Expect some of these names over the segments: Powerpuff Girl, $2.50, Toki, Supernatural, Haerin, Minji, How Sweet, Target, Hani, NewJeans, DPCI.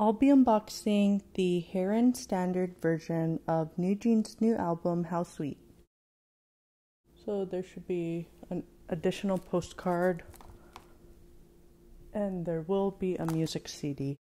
I'll be unboxing the Haerin standard version of NewJeans' new album, How Sweet. So there should be an additional postcard, and there will be a music CD.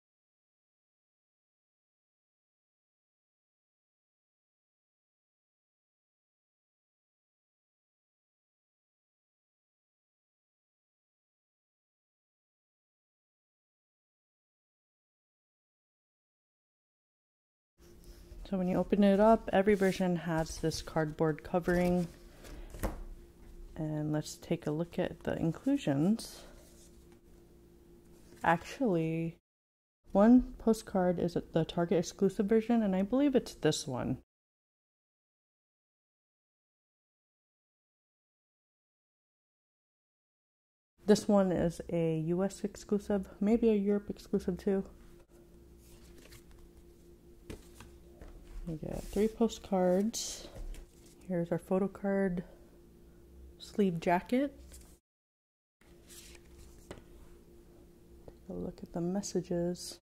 So when you open it up, every version has this cardboard covering. And let's take a look at the inclusions. Actually, one postcard is the Target exclusive version, and I believe it's this one. This one is a US exclusive, maybe a Europe exclusive too. We got 3 postcards. Here's our photo card sleeve jacket. Take a look at the messages.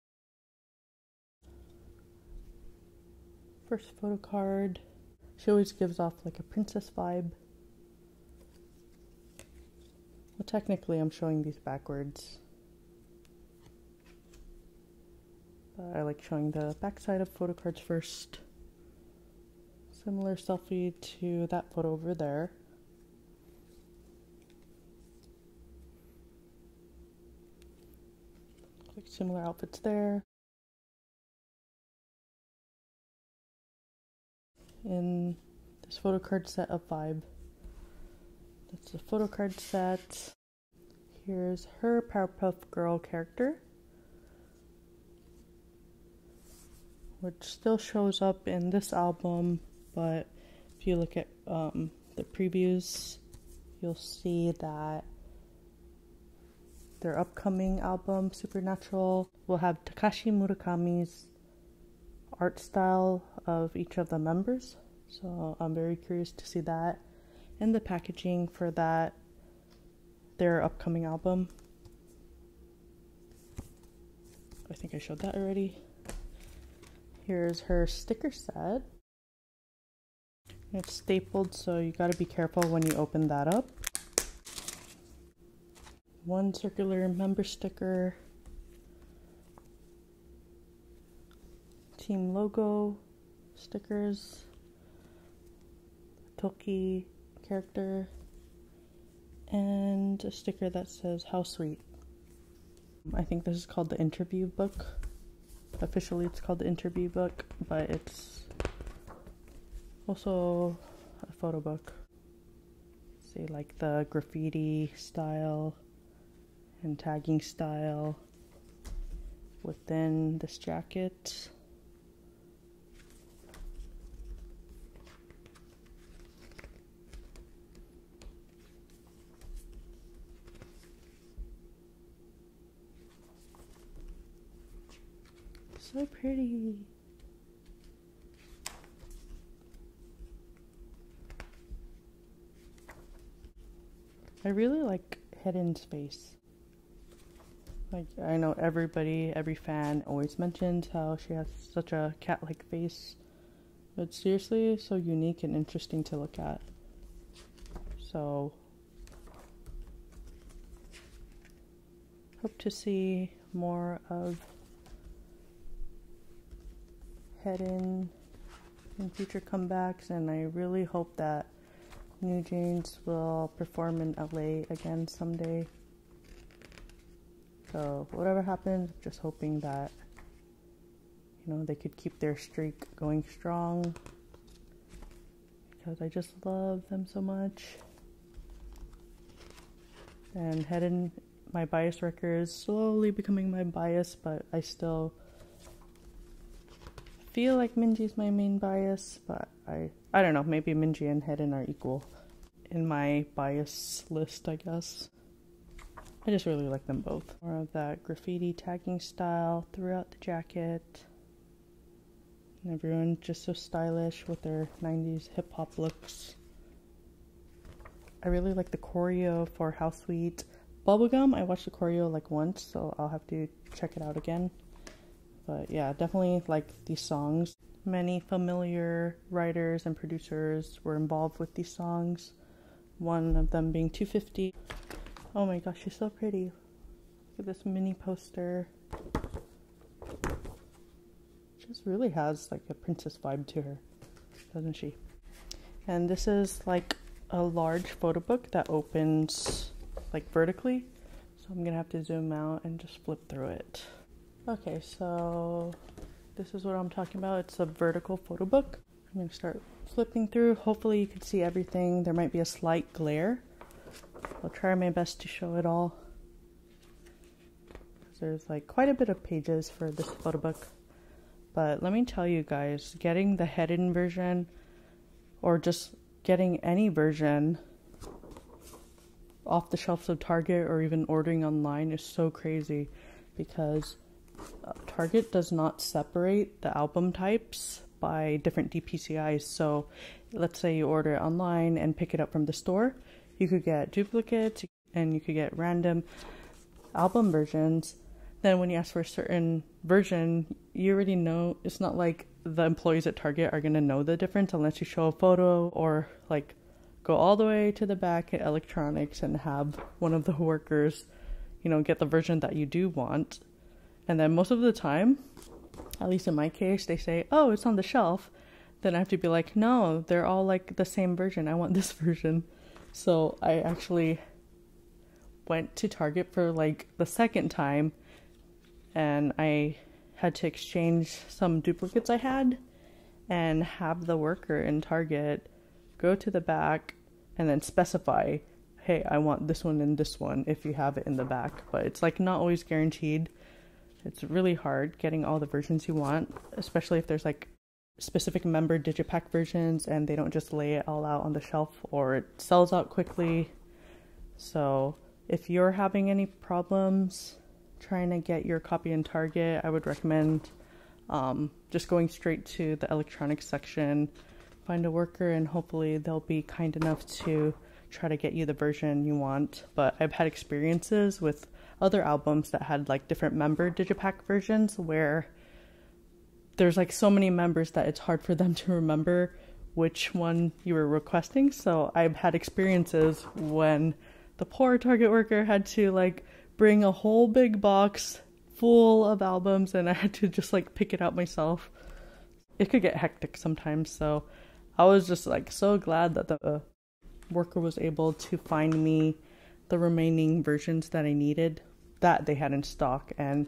First photo card. She always gives off like a princess vibe. Well, technically I'm showing these backwards, but I like showing the backside of photo cards first. Similar selfie to that photo over there. Like similar outfits there. In this photo card set of vibe. That's the photo card set. Here's her Powerpuff Girl character, which still shows up in this album, but if you look at the previews, you'll see that their upcoming album, Supernatural, will have Takashi Murakami's art style of each of the members. So I'm very curious to see that and the packaging for that, their upcoming album. I think I showed that already. Here's her sticker set. It's stapled, so you gotta be careful when you open that up. One circular member sticker. Team logo stickers. Toki character. And a sticker that says How Sweet. I think this is called the interview book. Officially it's called the interview book, but it's also a photo book. See, like the graffiti style and tagging style within this jacket. So pretty. I really like Haerin's face. Like, I know every fan always mentions how she has such a cat-like face, but seriously, it's so unique and interesting to look at. So, hope to see more of Haerin in future comebacks, and I really hope that NewJeans will perform in LA again someday. So whatever happens, just hoping that, you know, they could keep their streak going strong, because I just love them so much. And Haerin, my bias wrecker, is slowly becoming my bias, but I still feel like Minji's my main bias, but I don't know, maybe Minji and Haerin are equal in my bias list, I guess. I just really like them both. More of that graffiti tagging style throughout the jacket. And everyone just so stylish with their 90s hip-hop looks. I really like the choreo for How Sweet. Bubblegum, I watched the choreo like once, so I'll have to check it out again. But yeah, definitely like these songs. Many familiar writers and producers were involved with these songs. One of them being $2.50. Oh my gosh, she's so pretty. Look at this mini poster. She just really has like a princess vibe to her, doesn't she? And this is like a large photo book that opens like vertically. So I'm gonna have to zoom out and just flip through it. Okay, so this is what I'm talking about. It's a vertical photo book. I'm gonna start flipping through. Hopefully you can see everything. There might be a slight glare. I'll try my best to show it all. There's like quite a bit of pages for this photo book. But let me tell you guys, getting the Haerin version or just getting any version off the shelves of Target or even ordering online is so crazy, because Target does not separate the album types by different DPCIs. So let's say you order it online and pick it up from the store, you could get duplicates and you could get random album versions. Then when you ask for a certain version, you already know. It's not like the employees at Target are going to know the difference unless you show a photo or like go all the way to the back at electronics and have one of the workers, you know, get the version that you do want. And then most of the time, at least in my case, they say, oh, it's on the shelf. Then I have to be like, no, they're all like the same version. I want this version. So I actually went to Target for like the second time, and I had to exchange some duplicates I had and have the worker in Target go to the back and then specify, hey, I want this one and this one if you have it in the back. But it's like not always guaranteed. It's really hard getting all the versions you want, especially if there's like specific member digipack versions and they don't just lay it all out on the shelf or it sells out quickly. So if you're having any problems trying to get your copy in Target, I would recommend just going straight to the electronics section, find a worker, and hopefully they'll be kind enough to try to get you the version you want. But I've had experiences with other albums that had like different member digipack versions where there's like so many members that it's hard for them to remember which one you were requesting. So I've had experiences when the poor Target worker had to like bring a whole big box full of albums and I had to just like pick it out myself. It could get hectic sometimes, so I was just like so glad that the worker was able to find me the remaining versions that I needed that they had in stock. And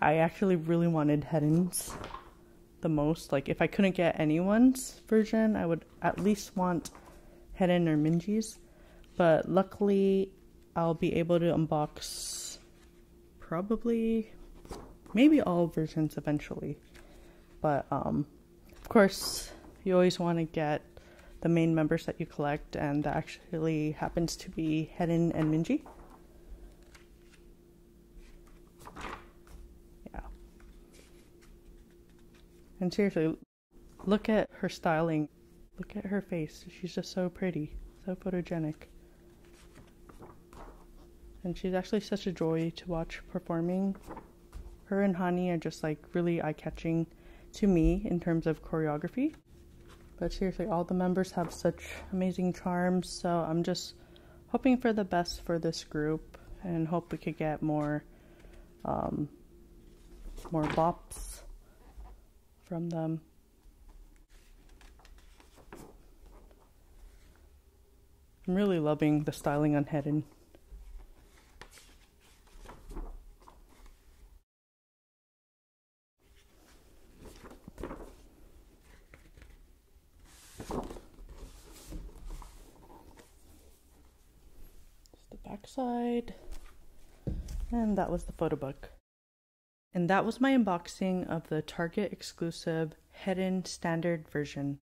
I actually really wanted Haerin's the most. Like if I couldn't get anyone's version, I would at least want Haerin or Minji's. But luckily I'll be able to unbox probably maybe all versions eventually. But of course you always want to get the main members that you collect, and that actually happens to be Haerin and Minji. Yeah. And seriously, look at her styling. Look at her face. She's just so pretty, so photogenic. And she's actually such a joy to watch performing. Her and Hani are just like really eye-catching to me in terms of choreography. But seriously, all the members have such amazing charms. So I'm just hoping for the best for this group and hope we could get more bops from them. I'm really loving the styling on Haerin. Side. And that was the photo book, and that was my unboxing of the Target exclusive Haerin standard version.